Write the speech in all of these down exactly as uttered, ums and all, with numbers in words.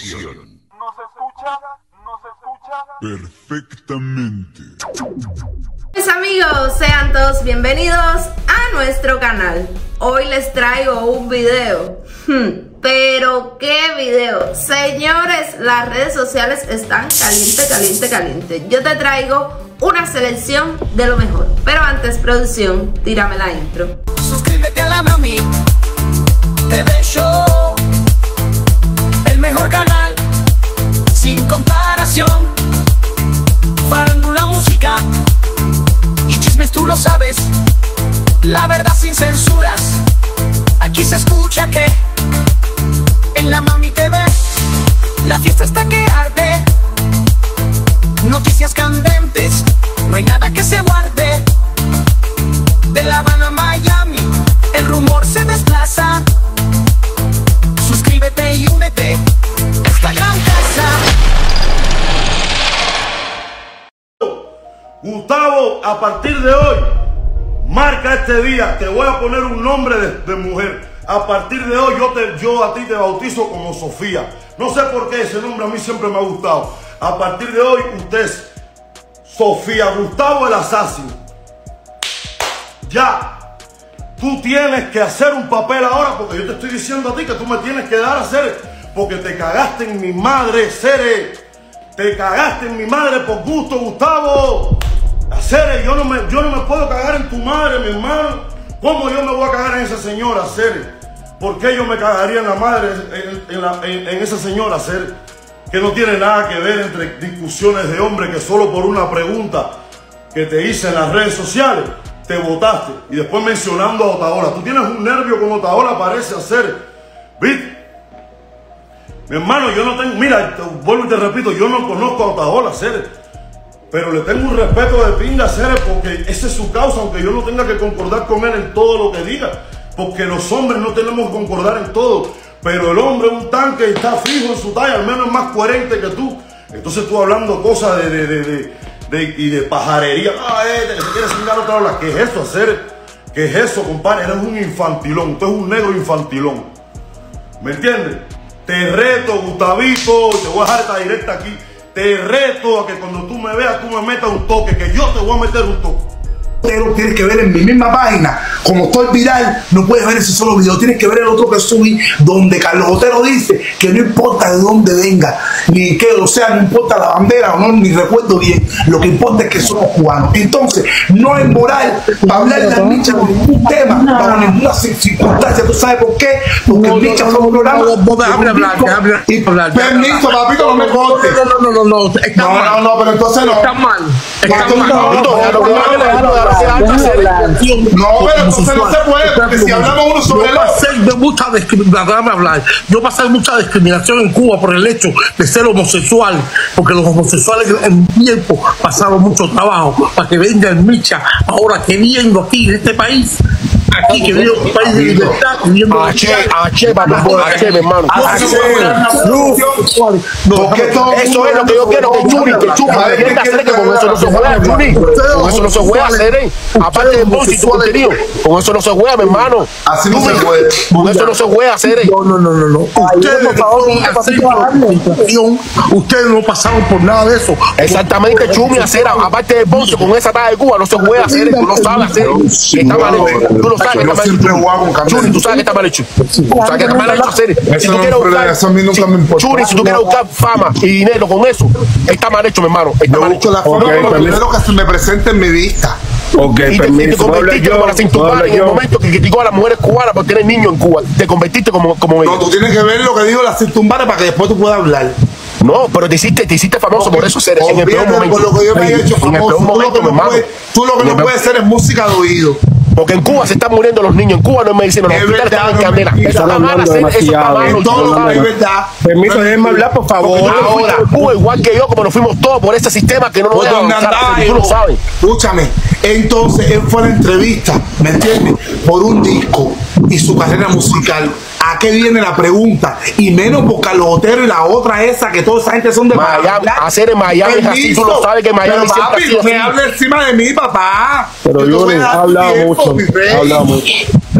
producción. ¿Nos escucha? ¿Nos escucha? Perfectamente. Mis amigos, sean todos bienvenidos a nuestro canal. Hoy les traigo un video. Hmm, pero qué video. Señores, las redes sociales están caliente, caliente, caliente. Yo te traigo una selección de lo mejor. Pero antes, producción, tírame la intro. Suscríbete a la Mami T V Show, el mejor canal sin comparación. Farándula, música y chismes, tú lo sabes, la verdad sin censuras. Aquí se escucha que en la Mami T V la fiesta está que arde. Noticias candentes, no hay nada que se guarde. De La Habana a Miami, el rumor se desplaza. Suscríbete y únete a esta gran casa. Gustavo, a partir de hoy, marca este día, te voy a poner un nombre de, de mujer. A partir de hoy yo, te, yo a ti te bautizo como Sofía. No sé por qué ese nombre a mí siempre me ha gustado. A partir de hoy usted es Sofía, Gustavo el asesino. Ya, tú tienes que hacer un papel ahora, porque yo te estoy diciendo a ti que tú me tienes que dar a hacer, porque te cagaste en mi madre, Cere. Te cagaste en mi madre por gusto, Gustavo. Cere, yo no me, yo no me puedo cagar en tu madre, mi hermano. ¿Cómo yo me voy a cagar en esa señora, Cere? ¿Por qué yo me cagaría en la madre, en, en, la, en, en esa señora, Cere? Que no tiene nada que ver entre discusiones de hombres que solo por una pregunta que te hice en las redes sociales te votaste. Y después mencionando a Otaola. Tú tienes un nervio con Otaola, parece hacer. ¿Viste? Mi hermano, yo no tengo... Mira, te vuelvo y te repito, yo no conozco a Otaola, Cere. Pero le tengo un respeto de pinga, Cere, porque esa es su causa, aunque yo no tenga que concordar con él en todo lo que diga. Porque los hombres no tenemos que concordar en todo. Pero el hombre es un tanque y está fijo en su talla, al menos es más coherente que tú. Entonces tú hablando cosas de, de, de, de, de, y de pajarería. Ah, eh, te quieres cingar otra hora. ¿Qué es eso hacer? ¿Qué es eso, compadre? Eres un infantilón, tú eres un negro infantilón. ¿Me entiendes? Te reto, Gustavito, te voy a dejar esta directa aquí. Te reto a que cuando tú me veas, tú me metas un toque, que yo te voy a meter un toque. Tienes que ver en mi misma página. Como estoy viral, no puedes ver ese solo video, tienes que ver el otro que subí, donde Carlos Otero dice que no importa de dónde venga, ni qué, o sea, no importa la bandera o no, ni recuerdo bien, lo que importa es que somos cubanos. Entonces, no es moral hablar de Micha con ningún tema, bajo ninguna circunstancia. ¿Tú sabes por qué? Porque Micha fue un programa. Permiso, papito, no me cortes. No, no, no, no, no, no, pero entonces no. Está mal. Está mal. No, pero entonces no se puede, porque si hablamos uno sobre la... Yo pasé mucha discriminación en Cuba por el hecho de ser homosexual, porque los homosexuales en tiempo pasaron mucho trabajo para que venga el Micha ahora queriendo aquí en este país. Aquí que viene un país de libertad, viendo H, H, H, mi hermano. H, luz. Eso es lo que yo quiero con Churi, que Churi. Con eso no se juega, Churi. Con eso no se juega, Seré. Aparte de vos y tu contenido. Con eso no se juega, mi hermano. Así no se juega. Con eso no se juega, Seré. No, no, no, no. Ustedes no pasaron. Ustedes no pasaron por nada de eso. Exactamente, Churi, Seré. Aparte de vos, con esa talla de Cuba no se juega, Seré. No sabes, Seré. Está mal hecho. Tú lo sabes, yo siempre jugaba con Camilo. Churi, tú sabes que está mal hecho. Tú sabes que está mal hecho, Seré. Si tú quieres buscar, Churi, si tú quieres buscar fama y dinero con eso, está mal hecho, mi hermano. Está mal hecho. No, primero que se me presente en mi vista. Okay, y, te, y te convertiste yo, para cinturar en el momento que criticó a las mujeres cubanas por tener niños en Cuba. Te convertiste como, como no, ellos. Tú tienes que ver lo que digo las cintumbaras para que después tú puedas hablar. No, pero te hiciste, te hiciste famoso, okay, por eso Seré. En el peor momento. Por lo que yo me he hecho famoso. Tú lo que no puedes, tú lo que no puedes hacer es música de oído. Porque en Cuba se están muriendo los niños, en Cuba no es medicina, los hospitales están en candela. Eso está mal, eso está mal. Es verdad. Permiso, déjenme hablar, por favor. Ahora, Cuba igual que yo, como nos fuimos todos por ese sistema que no nos dejan avanzar, tú lo sabes. Escúchame, entonces él fue a la entrevista, ¿me entiendes? Por un disco y su carrera musical. ¿A qué viene la pregunta? Y menos por Carlos Otero y la otra esa, que toda esa gente son de Miami. Hacer en Miami es así, tú lo sabes que Miami siempre ha sido así. Pero papi, me habla encima de mí, papá. Pero yo les he hablado mucho. Hablamos.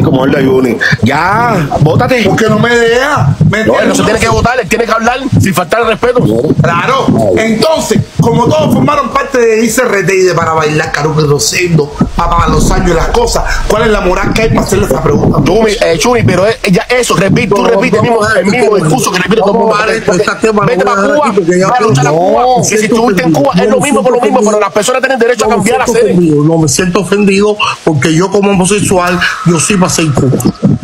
como él le ayune. Ya, bótate. ¿Por qué no me deja? ¿Me no, él no se tiene que votar, él tiene que hablar sin faltar el respeto. Claro. Entonces, como todos formaron parte de I C R T y de Para Bailar, Caruque Rosendo, Papá Los Años, las cosas, ¿cuál es la moral que hay para hacerle esa pregunta? Tú, eh, Chuni, pero eh, ya eso, repito, tú repites no, no, el mismo discurso que repito con mi padre. Vete para Cuba, para luchar a Cuba. Que si estuviste en Cuba es lo mismo por lo mismo, pero las personas tienen derecho a cambiar la sede. No, me siento ofendido porque yo como homosexual, yo sí pasé en Cuba.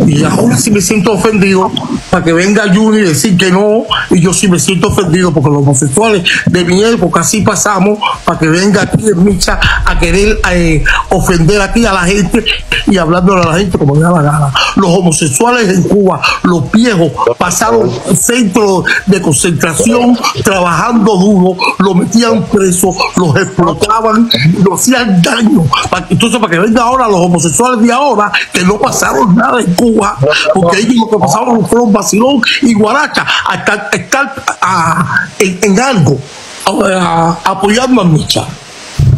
Y ahora sí me siento ofendido para que venga Juni y decir que no, y yo sí me siento ofendido porque los homosexuales de mi época sí pasamos para que venga aquí el Micha a querer eh, ofender aquí a la gente y hablándole a la gente como le da la gana. Los homosexuales en Cuba, los viejos, pasaron centros de concentración trabajando duro, los metían presos, los explotaban, los hacían daño. Entonces para que venga ahora los homosexuales de ahora que no pasaron nada en Cuba, porque ellos lo que pasaban fueron vacilón y guaracha, hasta estar a, en, en algo a, a, apoyando a Micha.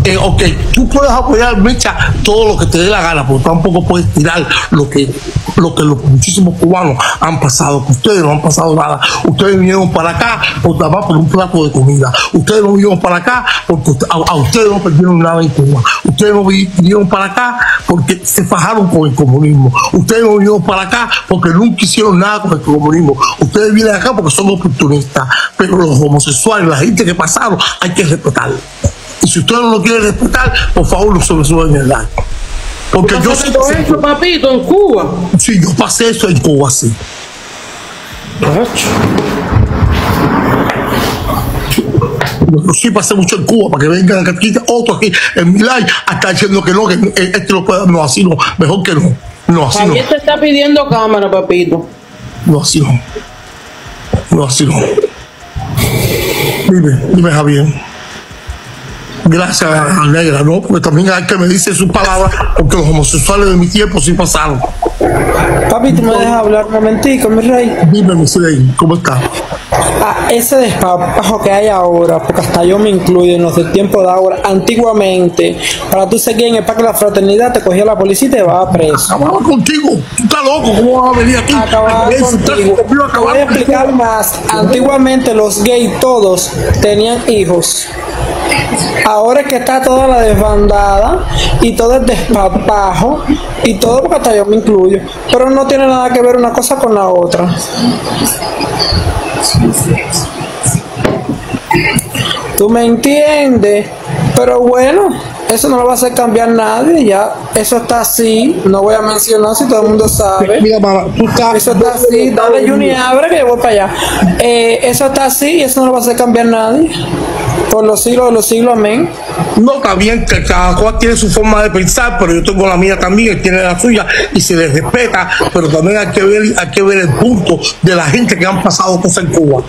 Eh, ok, tú puedes apoyar a Micha todo lo que te dé la gana, pero tampoco puedes tirar lo que, lo que los muchísimos cubanos han pasado, que ustedes no han pasado nada. Ustedes vinieron para acá por tapar por un plato de comida. Ustedes no vinieron para acá porque a, a ustedes no perdieron nada en Cuba. Ustedes no vinieron para acá porque se fajaron con el comunismo. Ustedes no vinieron para acá porque nunca hicieron nada con el comunismo. Ustedes vienen acá porque son oportunistas, pero los homosexuales, la gente que pasaron, hay que respetarlos. Y si usted no lo quiere respetar, por favor, no se me suba en el like. Porque yo sé que... ¿Usted eso, papito, en Cuba? Sí, yo pasé eso en Cuba, sí. Yo sí pasé mucho en Cuba, para que vengan aquí otros aquí en mi like, hasta diciendo que no, que este lo pueda... No, así no, mejor que no. No, así no. ¿Quién te está pidiendo cámara, papito? No, así no. No, así no. Dime, dime, Javier. Gracias a Negra, ¿no? Porque también hay que me dice sus palabras, porque los homosexuales de mi tiempo sí pasaron. Papi, ¿tú me dejas hablar un momentico, mi rey? Dime, mi rey, ¿cómo estás? Ah, ese despapajo que hay ahora, porque hasta yo me incluyo en los del tiempo de ahora, antiguamente, para tú seguir en el parque de la fraternidad, te cogía la policía y te va a preso. Acababa contigo, tú estás loco, ¿cómo vas a venir aquí? Acababa contigo. Te voy a explicar más. Antiguamente los gays todos tenían hijos. Ahora es que está toda la desbandada y todo el despapajo y todo, porque hasta yo me incluyo, pero no tiene nada que ver una cosa con la otra. ¿Tú me entiendes? Pero bueno, eso no lo va a hacer cambiar nadie, ya eso está así, no voy a mencionar si todo el mundo sabe. Mira, mamá, tú estás, eso está así, dale Juni, abre que yo voy para allá. Eh, eso está así y eso no lo va a hacer cambiar nadie. Por los siglos de los siglos, amén. No, está bien que cada cual tiene su forma de pensar, pero yo tengo la mía también, él tiene la suya y se les respeta, pero también hay que ver, hay que ver el punto de la gente que han pasado cosas en Cuba.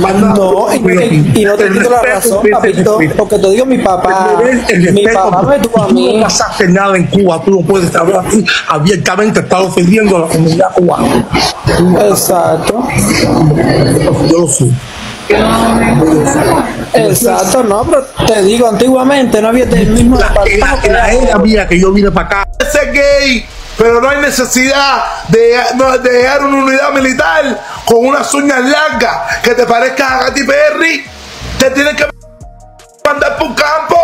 Más no, nada, y, y, y no te quito la razón, papito, porque te digo mi papá, el respeto, mi papá me tuvo a mí. Tú no pasaste nada en Cuba, tú no puedes hablar así abiertamente, estás ofendiendo a la comunidad cubana. Exacto. Yo lo sé. Exacto, no, pero te digo, antiguamente no había el mismo apartado. En la era mía que yo vine para acá. Ese gay, pero no hay necesidad de, no, de dejar una unidad militar con unas uñas largas que te parezca a Katy Perry. Te tienen que mandar por un campo.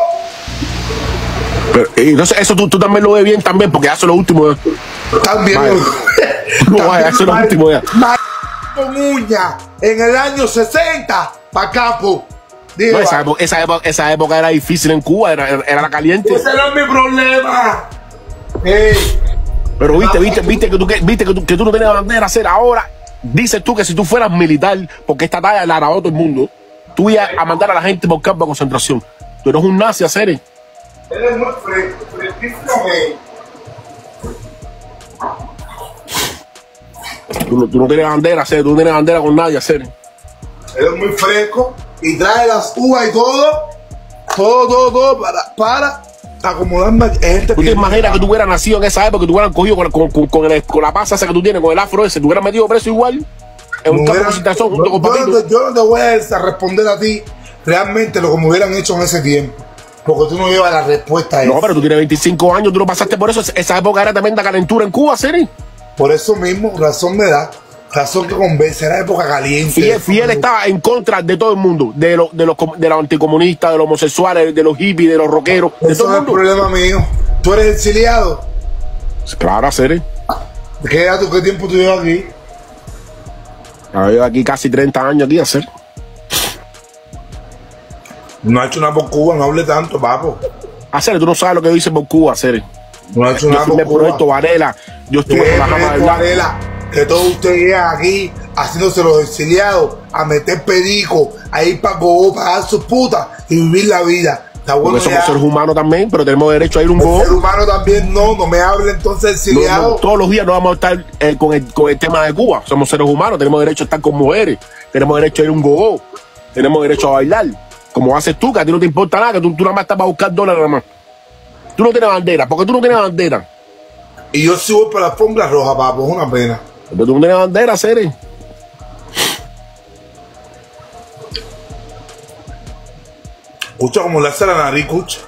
Pero, y no sé, eso tú, tú también lo ves bien también, porque hace lo último. También. No, hace lo último ya. Muña en el año sesenta para campo. No, esa, época, esa, época, esa época era difícil en Cuba, era, era la caliente. Ese era mi problema. Hey. Pero viste, viste, viste que tú, que, viste que tú, que tú no tenías bandera a hacer ahora. Dices tú que si tú fueras militar, porque esta talla la grabó todo el mundo, tú ibas a mandar a la gente por campo de concentración. Tú eres un nazi a ser. Eres muy fresco, fresco, Tú no, tú no tienes bandera, hacer, tú no tienes bandera con nadie, hacer. Eres muy fresco y trae las uvas y todo, todo, todo, todo para, para acomodarme a este. ¿Tú te imaginas que tú hubieras nacido en esa época, que tú hubieran cogido con, con, con, con, el, con la pasa esa que tú tienes, con el afro ese, tú hubieras metido preso igual en un campo de concentración junto con Patito? Yo no te voy a responder a ti realmente lo que me hubieran hecho en ese tiempo. Porque tú no llevas la respuesta a eso. No, pero tú tienes veinticinco años, tú no pasaste por eso. Esa época era tremenda calentura en Cuba, Siri. Por eso mismo, razón me da. Razón que convence, era época caliente. Fiel, Fiel estaba en contra de todo el mundo, de los de los de los anticomunistas, de los homosexuales, de los hippies, de los rockeros. Eso de todo no el mundo. Es el problema mío. ¿Tú eres exiliado? Claro, Siri. ¿Qué edad, qué tiempo tú llevas aquí? Yo llevo aquí casi treinta años aquí, hacer. No ha hecho nada por Cuba, no hable tanto, papo. Hacer, tú no sabes lo que dice por Cuba, hacer. No ha hecho nada por Cuba. Proyecto Varela. Yo estuve por la cama de Varela. Que todos ustedes llegan aquí haciéndose los exiliados, a meter perico, a ir para Gogó, pagar sus putas y vivir la vida. Está bueno. Porque somos seres humanos también, pero tenemos derecho a ir un Gogó. Ser humano también, no, no me hable entonces exiliado. No, no, todos los días no vamos a estar eh, con, el, con el tema de Cuba. Somos seres humanos, tenemos derecho a estar con mujeres, tenemos derecho a ir un Gogó, tenemos derecho a bailar. Como haces tú, que a ti no te importa nada, que tú, tú nada más estás para buscar dólares nada más. Tú no tienes bandera, porque tú no tienes bandera. Y yo subo para la alfombra roja, papo, es una pena. Pero tú no tienes bandera, Siri. Escucha como le hace la nariz, escucha.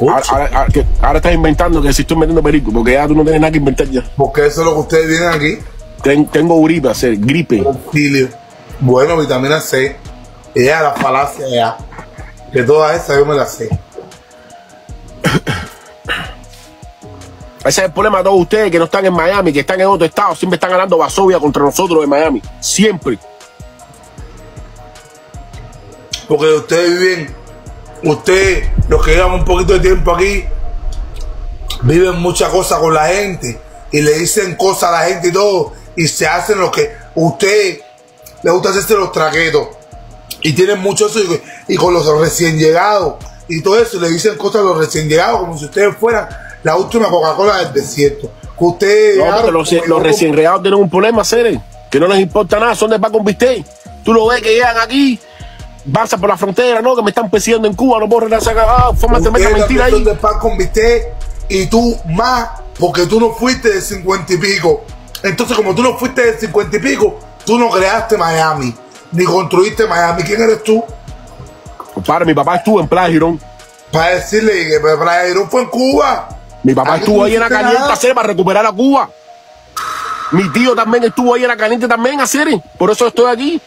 Ahora, ahora, ahora, ahora estás inventando que si estoy metiendo perico, porque ya tú no tienes nada que inventar ya. Porque eso es lo que ustedes vienen aquí. Ten, tengo gripe, Siri, gripe. Concilio. Bueno, vitamina C. Ella, la falacia, ella. De todas esas yo me las sé. Ese es el problema de todos ustedes que no están en Miami, que están en otro estado. Siempre están ganando basovia contra nosotros en Miami. Siempre. Porque ustedes viven, ustedes, los que llevan un poquito de tiempo aquí, viven muchas cosas con la gente y le dicen cosas a la gente y todo. Y se hacen lo que ustedes les gusta hacerse los traquetos. Y tienen mucho eso. Y, y con los recién llegados y todo eso, le dicen cosas a los recién llegados como si ustedes fueran la última Coca-Cola del desierto. Que ustedes. No, pero los, los recién regados tienen un problema, Siri. Que no les importa nada, son de pan con bistec. Tú lo ves que llegan aquí, pasan por la frontera, no, que me están persiguiendo en Cuba, no puedo regresar acá. Forma tremenda mentira ahí. Son de pan con bistec y tú más, porque tú no fuiste de cincuenta y pico. Entonces, como tú no fuiste de cincuenta y pico, tú no creaste Miami, ni construiste Miami. ¿Quién eres tú? Compadre, mi papá estuvo en Playa Girón. Para decirle que Playa Girón fue en Cuba. Mi papá estuvo ahí en la caliente, Siri, para recuperar a Cuba. Mi tío también estuvo ahí en la caliente también, Siri. Por eso estoy aquí.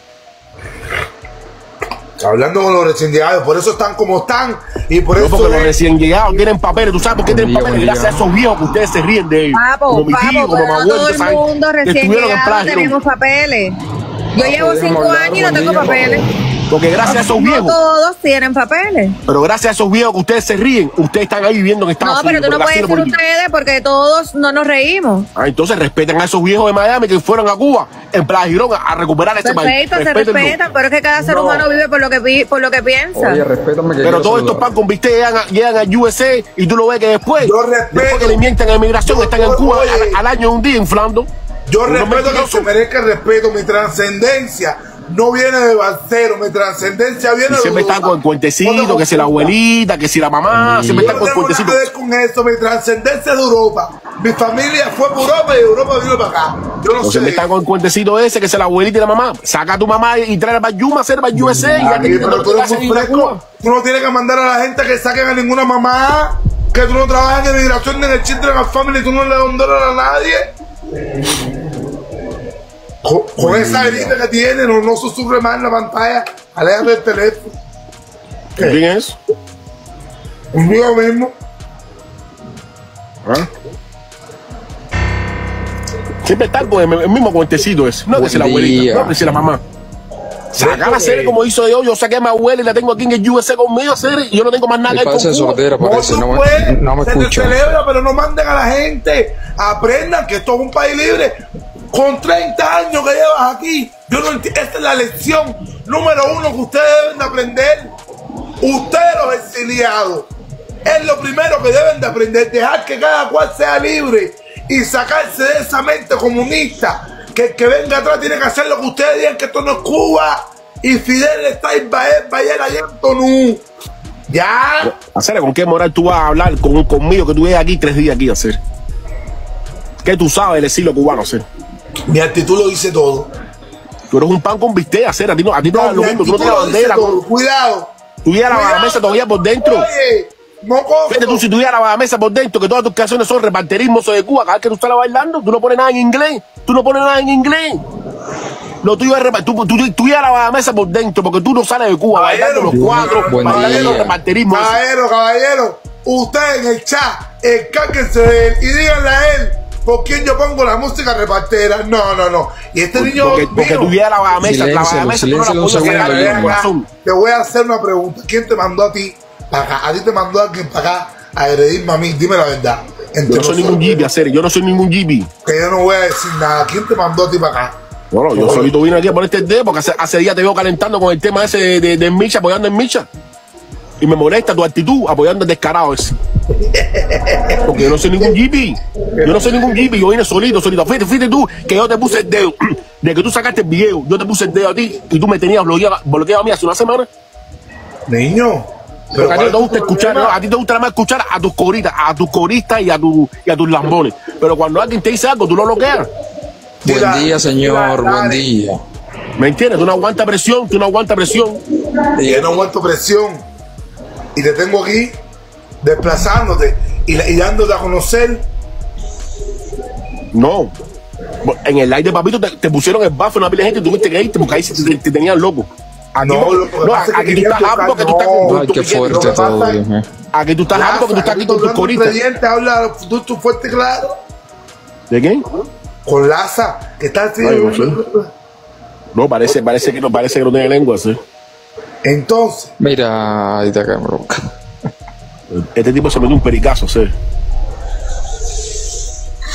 Hablando con los recién llegados, por eso están como están. Y por no, eso porque es... los recién llegados tienen papeles. ¿Tú sabes por qué tienen papeles? Gracias a esos viejos que ustedes se ríen de ellos. Papo, como mi tío, papo, como mi abuelo, todo el mundo recién llegado tenemos papeles. Yo llevo cinco años y no tengo papeles. Porque gracias a esos viejos. No todos tienen papeles. Pero gracias a esos viejos que ustedes se ríen, ustedes están ahí viviendo en Estados Unidos. No, pero tú no puedes decir ustedes porque todos no nos reímos. Ah, entonces respetan a esos viejos de Miami que fueron a Cuba, en Playa Girón, a recuperar este país. Respetan, se respetan, pero es que cada ser humano vive por lo que, por lo que piensa. Oye, respétame que. Pero todos estos pan con bistec llegan a U S A y tú lo ves que después, después que le mienten a inmigración, están en Cuba al, al año un día inflando. Yo respeto que se merezca el respeto, mi trascendencia. No viene de barcero, mi trascendencia viene de. Siempre están con el cuentecito, que si la abuelita, que si la mamá, sí. Siempre están con el cuentecito. No tengo nada que ver con eso, mi trascendencia es de Europa. Mi familia fue por Europa y Europa vino para acá. Yo no sé. Siempre están con el cuentecito ese, que si la abuelita y la mamá. Saca a tu mamá y trae para Yuma, hacer para U S A. Y aquí, pero tú, tú no tienes que mandar a la gente que saquen a ninguna mamá, que tú no trabajas en migración ni en el Children and Family, tú no le das un dólar a nadie. Con, con esa herida que tiene, no, no susurre más en la pantalla, aleja del teléfono. ¿Quién es? Conmigo mismo. ¿Ah? Siempre está con el, el mismo cuentecito ese. No, que si la abuelita, no, que si la mamá. Sacar la serie como hizo yo, yo saqué a mi abuela y la tengo aquí en el U S A conmigo, serie, y yo no tengo más nada que hacer. No, no, no me escucho. Se te celebra, pero no manden a la gente. Aprendan que esto es un país libre. Con treinta años que llevas aquí, yo no entiendo. Esta es la lección número uno que ustedes deben de aprender. Ustedes los exiliados. Es lo primero que deben de aprender. Dejar que cada cual sea libre y sacarse de esa mente comunista. Que el que venga atrás tiene que hacer lo que ustedes digan, que esto no es Cuba. Y Fidel está en Bayera y Antonú. Ya. Hacer, ¿con qué moral tú vas a hablar con, conmigo que tú vienes aquí tres días aquí a hacer? ¿Qué tú sabes del exilio cubano hacer? Mi actitud lo dice todo. Tú eres un pan con bistec, hacer. A ti no, a ti no, no, lo mismo, tú no tienes bandera. Todo. Cuidado, tuviera la bajamesa todavía por dentro. Oye, mocoso. Fíjate tú, si tuviera la bajamesa por dentro, que todas tus canciones son reparterismo, son de Cuba, cada vez que tú estás bailando, tú no pones nada en inglés. Tú no pones nada en inglés. Lo tuyo es repartir. Tú, tú, tú, tú ya la bajamesa por dentro, porque tú no sales de Cuba bailando los cuatro, bailando los reparterismos. Caballero, caballero, usted en el chat, encárguense de él y díganle a él por quién yo pongo la música repartera. No, no, no. Y este niño. Porque, porque tú ya la bajamesa, la bajamesa, tú no la puedes sacar del corazón. Te voy a hacer una pregunta. ¿Quién te mandó a ti para acá? A ti te mandó alguien para acá a agredirme a mí. Dime la verdad. Entre yo no soy ningún G B, hacer. Yo no soy ningún G B. Que yo no voy a decir nada. ¿Quién te mandó a ti para acá? Bueno, yo solito vine aquí a ponerte el dedo porque hace, hace días te veo calentando con el tema ese de, de, de Micha, apoyando en Micha. Y me molesta tu actitud apoyando el descarado ese. Porque yo no soy ningún G P. Yo no soy ningún G P. Yo vine solito, solito. Fíjate, fíjate tú que yo te puse el dedo. De que tú sacaste el video, yo te puse el dedo a ti y tú me tenías bloqueado, bloqueado a mí hace una semana. Niño. Pero a ti te gusta escuchar, ¿no? A ti te gusta más escuchar a tus coritas, a tus coristas y a, tu, y a tus lambones. Pero cuando alguien te dice algo, tú lo bloqueas. Buen tira, día, señor, tira, buen día. ¿Me entiendes? Tú no aguantas presión, tú no aguantas presión. Y yo no aguanto presión. Y te tengo aquí desplazándote y, y dándote a conocer. No. En el live de papito te, te pusieron el bafo en una pila de gente y tuviste que irte porque ahí te, te tenían loco. Aquí, no, porque, lo que no, aquí que tú estás harto que tú estás con ay, qué fuerte todo. Aquí tú estás harto que tú estás aquí con tus coritas. Habla tú, tú fuerte claro. ¿De quién? Con Laza, que está así. Ay, no, sé. no, parece, parece que no, parece que no tiene lengua, sí. Entonces. Mira, ahí está acá, bro. Este tipo se metió un pericazo, sí.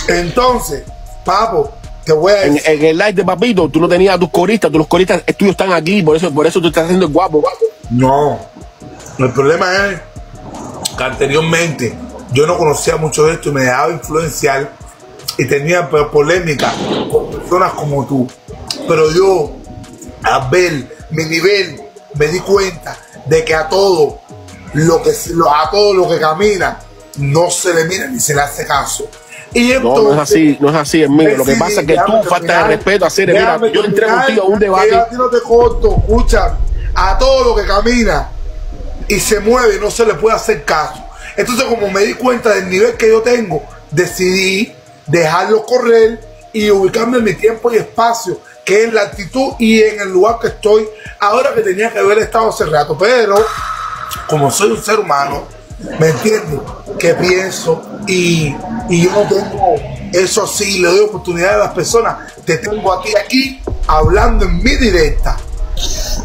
Entonces, papo, te voy a decir. En, en el live de papito, tú no tenías a tus coristas, tus coristas tuyos están aquí, por eso, por eso tú estás haciendo el guapo, guapo. No. El problema es que anteriormente yo no conocía mucho de esto y me dejaba influenciar. Y tenía polémica con personas como tú. Pero yo, a ver mi nivel, me di cuenta de que a todo lo que, a todo lo que camina no se le mira ni se le hace caso. Y entonces, no, no es así, no es así, hermano. Lo que pasa es que tú, falta de respeto, a ser, mira, yo entré contigo a un debate. Yo a ti no te corto, escucha, a todo lo que camina y se mueve no se le puede hacer caso. Entonces, como me di cuenta del nivel que yo tengo, decidí dejarlo correr y ubicarme en mi tiempo y espacio, que es la actitud y en el lugar que estoy ahora, que tenía que haber estado hace rato. Pero como soy un ser humano, ¿me entiendes? Que pienso y, y yo no tengo eso así, le doy oportunidad a las personas. Te tengo a ti aquí hablando en mi directa.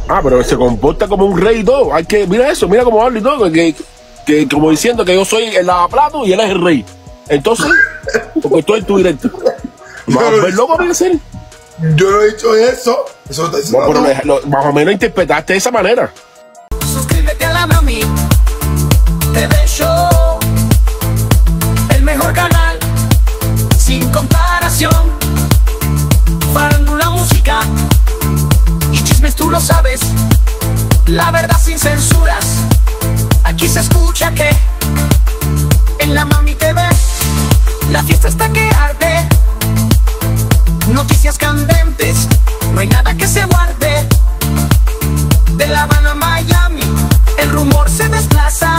Ah, pero se comporta como un rey y todo. Hay que, mira eso, mira cómo hablo y todo, que, que, como diciendo que yo soy el lavaplato y él es el rey. Entonces, porque estoy en tu directo. ¿Vas a ver loco, mira, serio? Yo no he dicho eso. Eso no está no, pero lo, más o menos interpretaste de esa manera. Suscríbete a la Mami T V Show, el mejor canal, sin comparación. Farándula, música y chismes, tú lo sabes. La verdad sin censuras. Aquí se escucha que en la Mami T V la fiesta está que arde. Noticias candentes, no hay nada que se guarde. De La Habana a Miami, el rumor se desplaza.